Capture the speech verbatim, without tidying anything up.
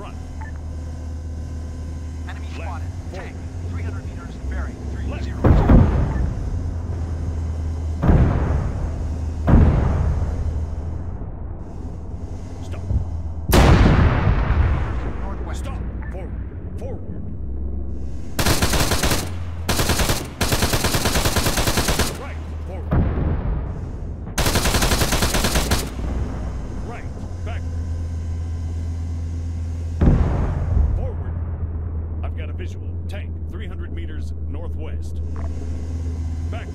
front. Enemy spotted. Tank, three hundred meters, bearing three zero two. three hundred meters northwest. Backward.